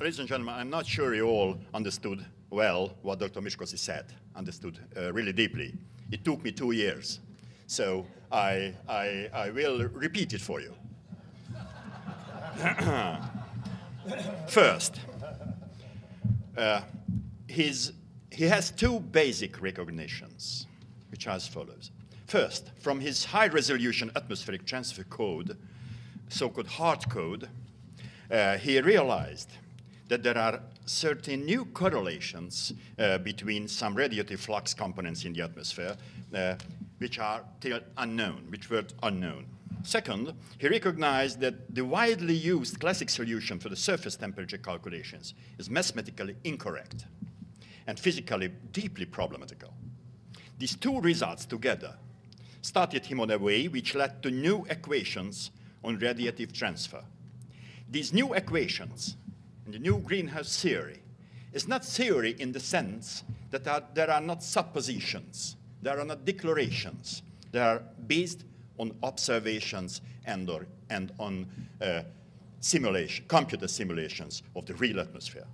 Ladies and gentlemen, I'm not sure you all understood well what Dr. Mikos said, understood really deeply. It took me 2 years, so I will repeat it for you. First, he has two basic recognitions, which are as follows. First, from his high-resolution atmospheric transfer code, so-called HART code, he realized that there are certain new correlations between some radioactive flux components in the atmosphere, which are still unknown, which were unknown. Second, he recognized that the widely used classic solution for the surface temperature calculations is mathematically incorrect and physically deeply problematical. These two results together started him on a way which led to new equations on radiative transfer. These new equations, and the new greenhouse theory, is not theory in the sense that there are not suppositions, there are not declarations, they are based on observations and on simulation, computer simulations of the real atmosphere.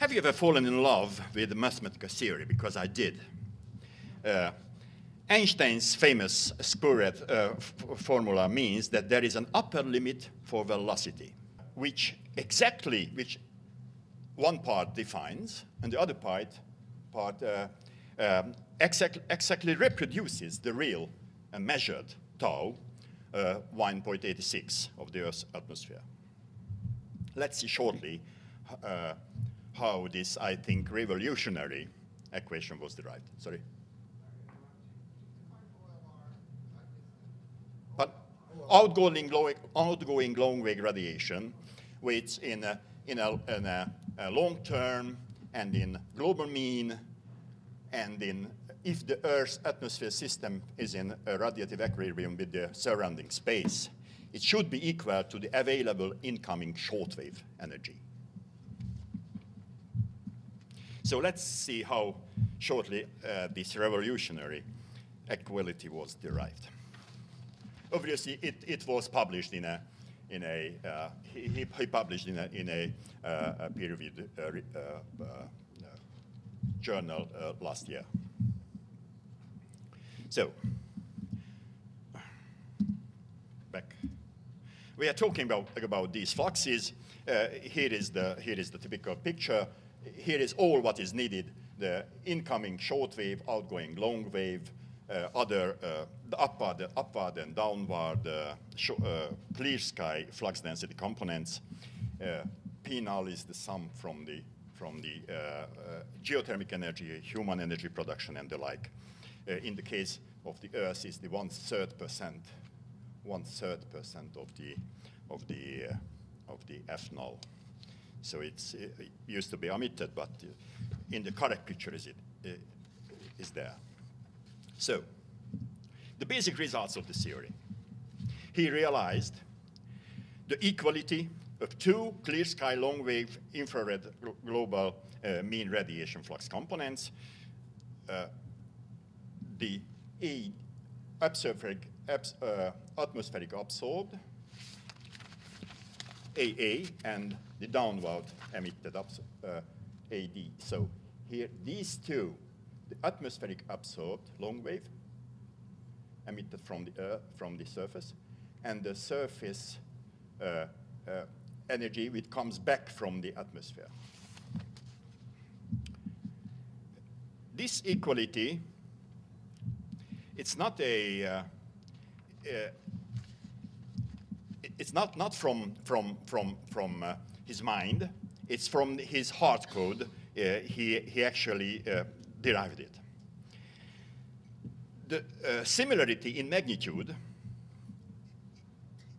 Have you ever fallen in love with the mathematical theory? Because I did. Einstein's famous Schrödinger formula means that there is an upper limit for velocity, which one part defines and the other part exactly reproduces the real measured tau, 1.86 of the Earth's atmosphere. Let's see shortly how this, I think, revolutionary equation was derived. Sorry. But outgoing long-wave radiation, which in a long-term and in global mean, and in if the Earth's atmosphere system is in a radiative equilibrium with the surrounding space, it should be equal to the available incoming shortwave energy. So let's see how shortly this revolutionary equality was derived. Obviously, it was published in a he published in a peer-reviewed journal last year. So, back. We are talking about these fluxes. Here is the typical picture. Here is all what is needed: the incoming short wave, outgoing long wave, the upward and downward clear sky flux density components. P0 is the sum from the geothermic energy, human energy production, and the like. In the case of the Earth, is the 1/3% of the F0. So it used to be omitted, but in the correct picture is there. So, the basic results of the theory. He realized the equality of two clear sky long wave infrared global mean radiation flux components. The atmospheric absorbed, AA, and the downward emitted AD. So here, these two, the atmospheric absorbed long wave emitted from the surface, and the surface energy which comes back from the atmosphere. This equality, it's not from his mind. It's from his HART code. He actually derived it. The similarity in magnitude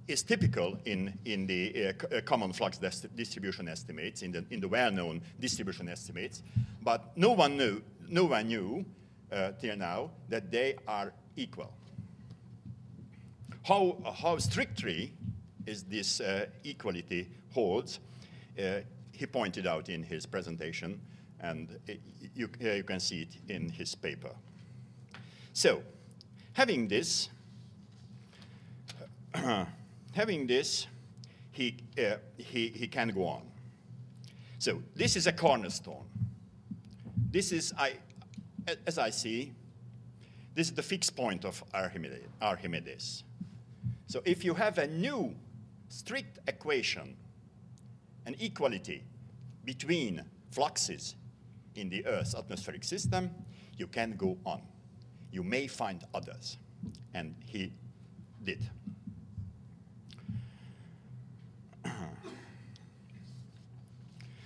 is typical in the common flux distribution estimates, in the well-known distribution estimates, but no one knew till now that they are equal. How strictly is this equality holds? He pointed out in his presentation, and you can see it in his paper. So, having this, having this, he can go on. So this is a cornerstone. This is, as I see, this is the fixed point of Archimedes. So if you have a new strict equation, an equality between fluxes in the Earth's atmospheric system, you can go on. You may find others. And he did.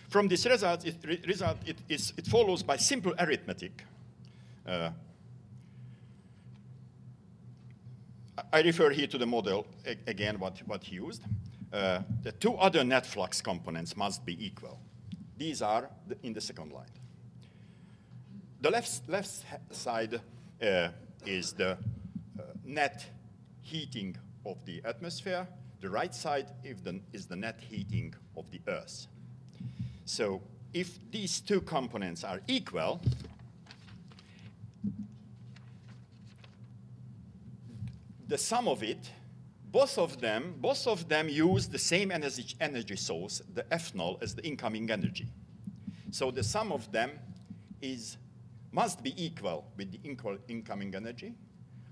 From this result, it follows by simple arithmetic. I refer here to the model, again, what he used. The two other net flux components must be equal. These are in the second line. The left side is the net heating of the atmosphere. The right side is the net heating of the Earth. So if these two components are equal, the sum of it, both of them use the same energy source, the ethanol, as the incoming energy. So the sum of them must be equal with the incoming energy,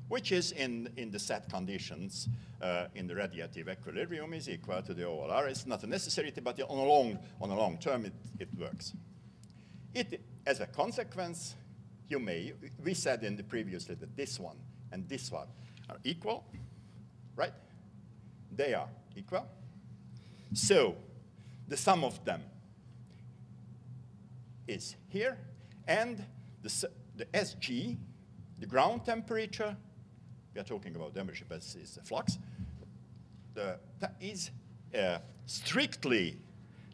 which is in the set conditions in the radiative equilibrium is equal to the OLR. It's not a necessity, but on a long term it works. As a consequence, we said previously that this one and this one are equal, right? They are equal. So the sum of them is here, and the SG, the ground temperature, we are talking about temperature, but it's the flux, is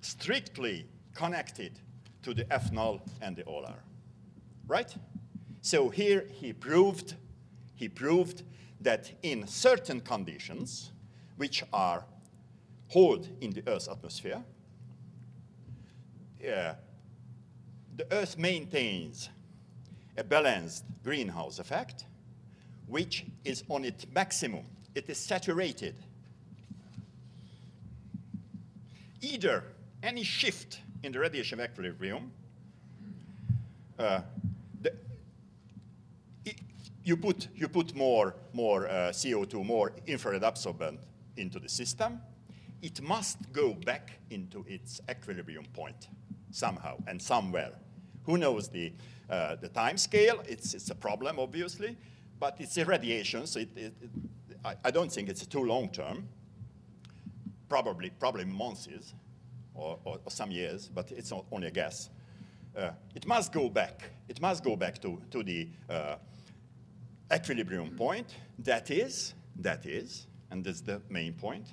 strictly connected to the ethanol and the OLR, right? So here he proved that in certain conditions, which are held in the Earth's atmosphere, the Earth maintains a balanced greenhouse effect, which is on its maximum. It is saturated. Either any shift in the radiation equilibrium, you put more CO2, more infrared absorbent into the system, it must go back into its equilibrium point somehow and somewhere. Who knows the time scale? It's a problem, obviously, but it's irradiation, so I don't think it's a too long term. Probably months or some years, but it's not only a guess. It must go back. It must go back to the equilibrium point. That is, and that's the main point.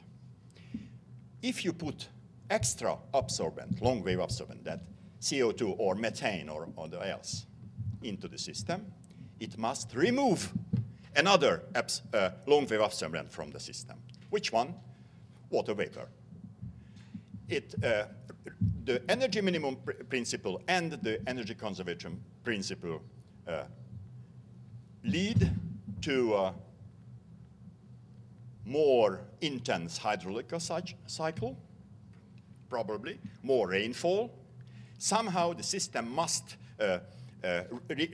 If you put extra absorbent, long wave absorbent, that CO2 or methane or the else into the system, it must remove another long wave absorbent from the system. Which one? Water vapor. The energy minimum principle and the energy conservation principle lead to a more intense hydraulic cycle, probably more rainfall. Somehow the system must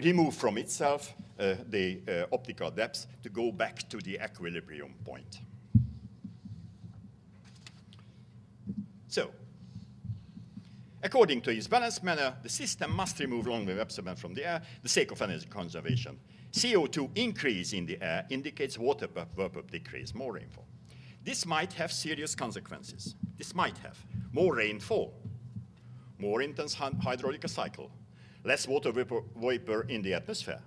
remove from itself the optical depths to go back to the equilibrium point. So, according to his balanced manner, the system must remove long wave absorbent from the air for the sake of energy conservation. CO2 increase in the air indicates water vapor decrease, more rainfall. This might have serious consequences. This might have more rainfall, more intense hydraulic cycle, less water vapor in the atmosphere,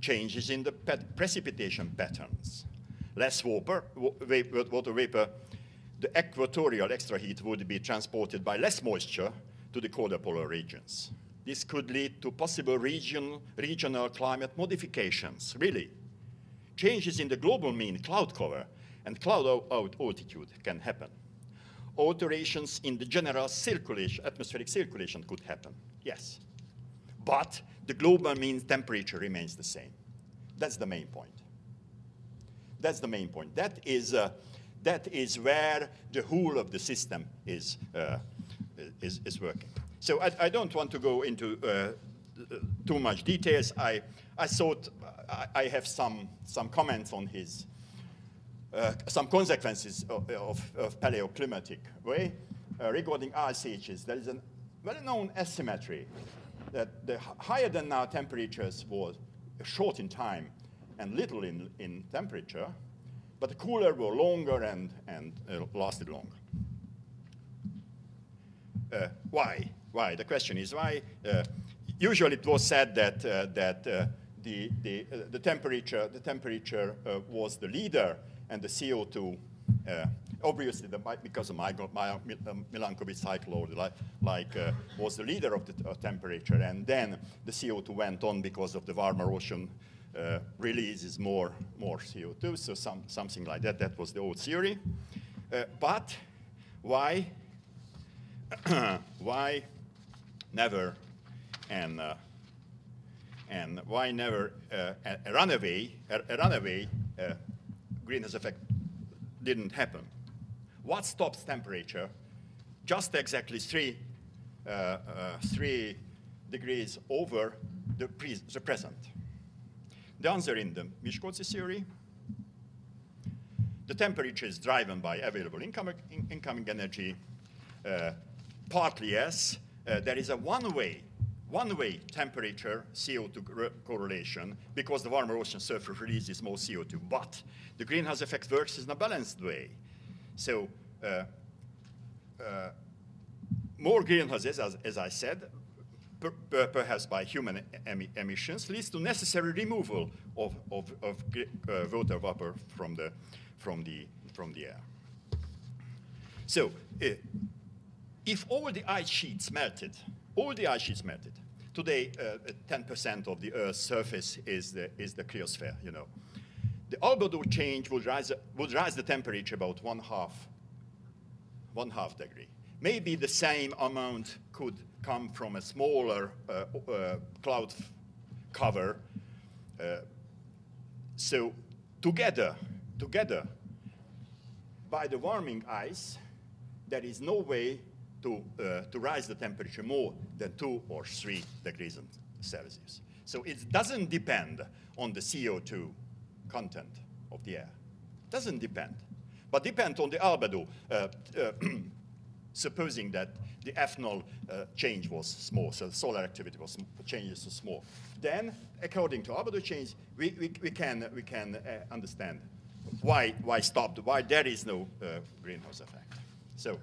changes in the precipitation patterns, less water vapor. The equatorial extra heat would be transported by less moisture to the colder polar regions. This could lead to possible regional climate modifications, really. Changes in the global mean cloud cover and cloud altitude can happen. Alterations in the general circulation, atmospheric circulation could happen, yes. But the global mean temperature remains the same. That's the main point. That is that is where the whole of the system is working. So I don't want to go into too much details. I thought I have some comments on his some consequences of paleoclimatic way regarding ice ages. There is a well-known asymmetry that the higher than now temperatures were short in time and little in temperature, but the cooler were longer and lasted longer. Why? Why? The question is why. Usually it was said that the temperature was the leader, and the CO2, obviously, because of Milankovitch cycle, or was the leader of the temperature, and then the CO2 went on because of the warmer ocean releases more CO2, so something like that. That was the old theory. But why? Why never? And why never a runaway greenhouse effect didn't happen? What stops temperature just exactly 3 degrees over the present? The answer in the Mikos theory: the temperature is driven by available incoming energy. Partly yes, there is a one-way temperature CO2 correlation because the warmer ocean surface releases more CO2, but the greenhouse effect works in a balanced way. So more greenhouses, as I said, perhaps by human emissions, leads to necessary removal of water vapor from the air. So if all the ice sheets melted, today, 10% of the Earth's surface is the cryosphere. You know, the albedo change would rise the temperature about one half degree. Maybe the same amount could come from a smaller cloud cover. So together, by the warming ice, there is no way to rise the temperature more than 2 or 3 degrees Celsius. So it doesn't depend on the CO2 content of the air. It doesn't depend, but depends on the albedo, supposing that the ethanol change was small, so solar activity was changes to small. Then, according to albedo change, we can understand why there is no greenhouse effect. So,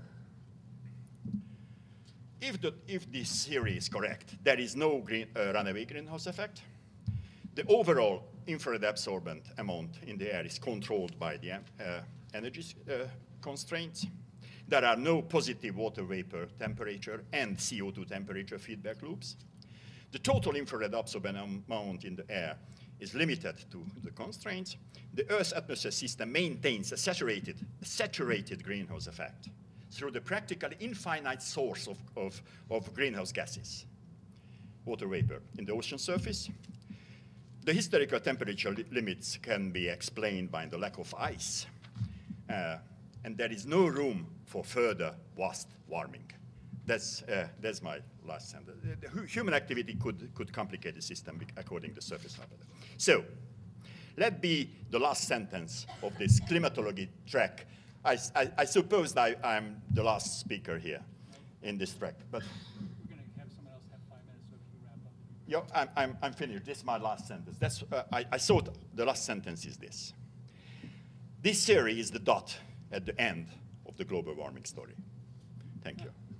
if this theory is correct, there is no runaway greenhouse effect. The overall infrared absorbent amount in the air is controlled by the energy constraints. There are no positive water vapor temperature and CO2 temperature feedback loops. The total infrared absorbent amount in the air is limited to the constraints. The Earth's atmosphere system maintains a saturated greenhouse effect through the practically infinite source of greenhouse gases, water vapor in the ocean surface. The historical temperature limits can be explained by the lack of ice, and there is no room for further vast warming. That's my last sentence. Human activity could complicate the system according to surface albedo. So, let be the last sentence of this climatology track. I suppose I'm the last speaker here in this track, but we're going to have someone else have 5 minutes, so if you wrap up. Yeah, I'm finished. This is my last sentence. That's I thought the last sentence is this. This theory is the dot at the end of the global warming story. Thank you.